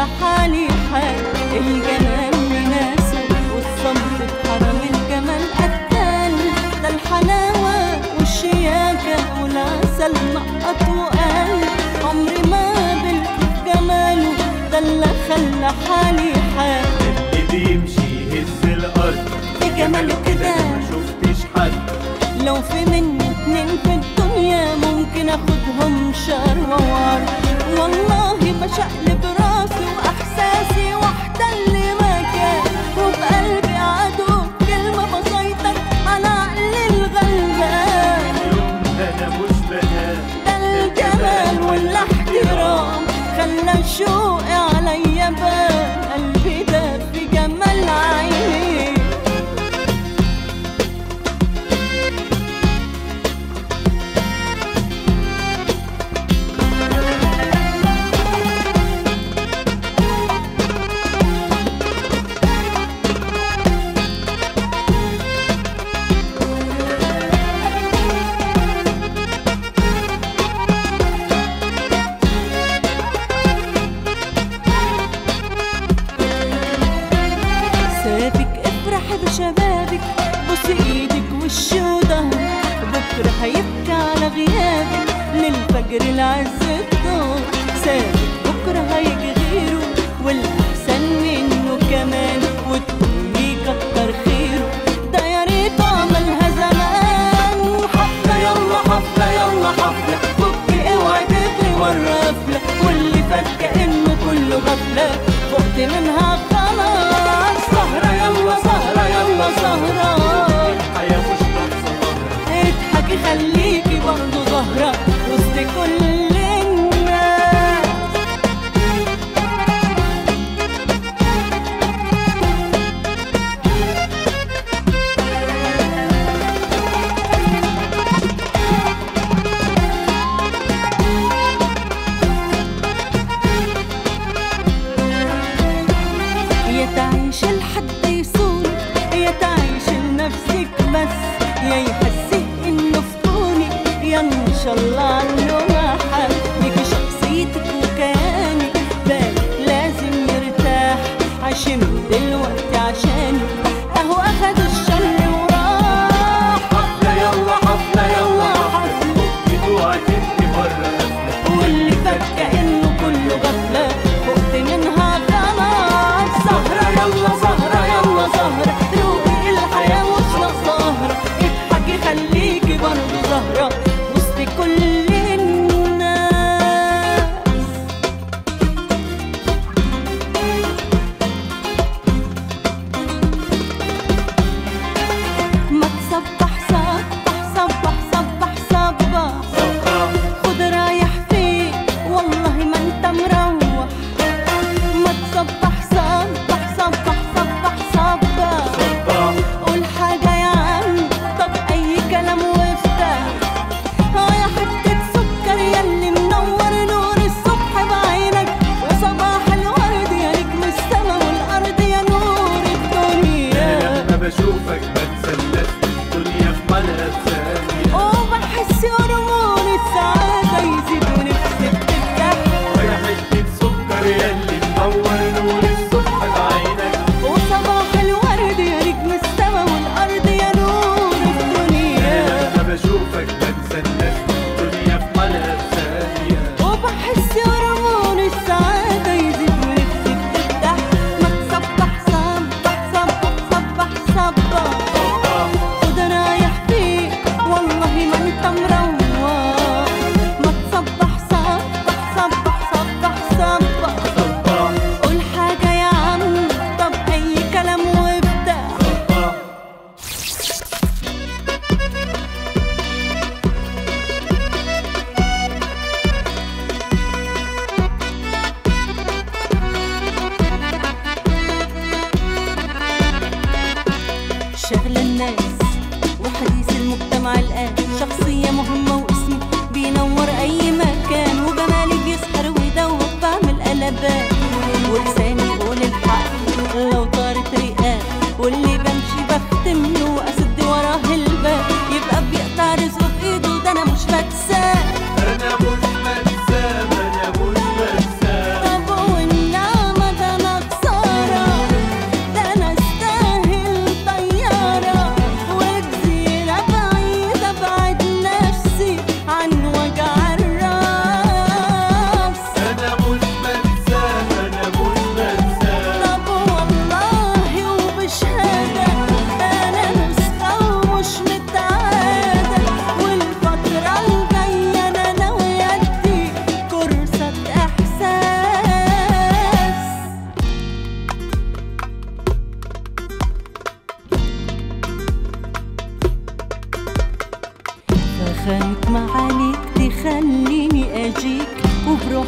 لحالي حال الجمال مناسب والصمت بحرم الجمال قتال، ده الحلاوة والشياكة والعسل نقط وقال عمري ما بلقي في جماله، ده اللي خلى حالي حال. قد بيمشي يهز الأرض في جماله كده ما شفتش حد، لو في مني اتنين في الدنيا ممكن اخدهم شهر وعار، والله ما شقلب راسي واحساسي واحتل مكان، وبقلبي عدو كلمه بسيطه على عقل الغلبان. اليوم انا مش بنام، ده الجمال والاحترام خلى الشوق عليا بان، قلبي ده في جمال عيني. شبابك بص ايدك وش وضهرك، بكره هيبكي على غيابك للفجر العز الظهر، سابك بكره هيجي غيره والاحسن منه كمان، وتكون ليه كتر خيره ده يا ريت عملها زمان. حفله يلا حفله يلا حفله، فك اوعي تجري ورا قفله، واللي فات كانه كله غفله فقت منها خلاص. سهره يلا سهره سهران، الحياة مش ناقصة ظهرك، اضحكي خليكي برضه ظهرك وسط كل الناس. يا تعيش لحد يصونك، يا تعيش لنفسك بس، يا يحسي انه في كونك، يا ان شاء الله عنه ما حد، ليكي شخصيتك وكيانك بالك لازم يرتاح، عايشين دلوقتي عشانك اهو اخد الشر وراح. حفله يلا حفله يلا حفله، فكي اوعي تبقي بره قفله، واللي فات كانه كله غفله فقت منها خلاص. سهره يلا سهره يلا سهره، خليكي برضه زهرة وسط كل الناس.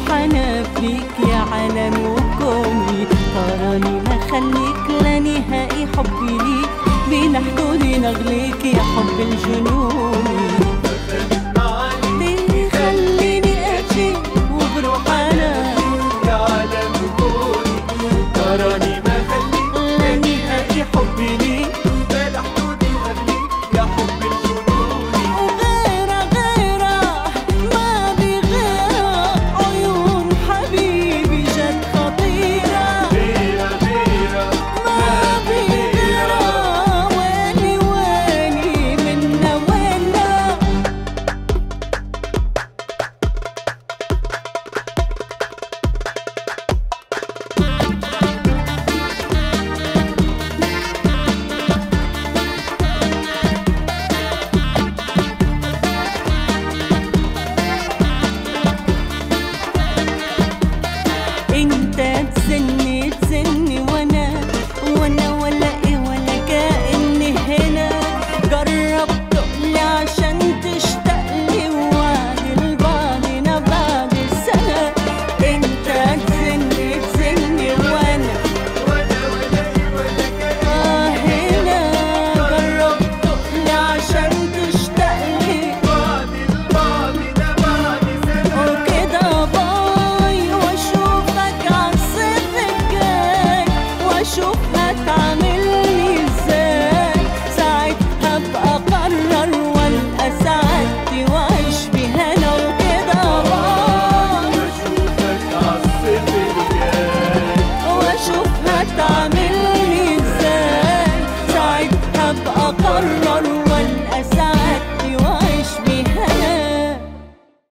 حنفيك فيك يا علم وكوني، تراني ما خليك لا نهائي حبي ليك، بين حدودي نغليك يا حب الجنون.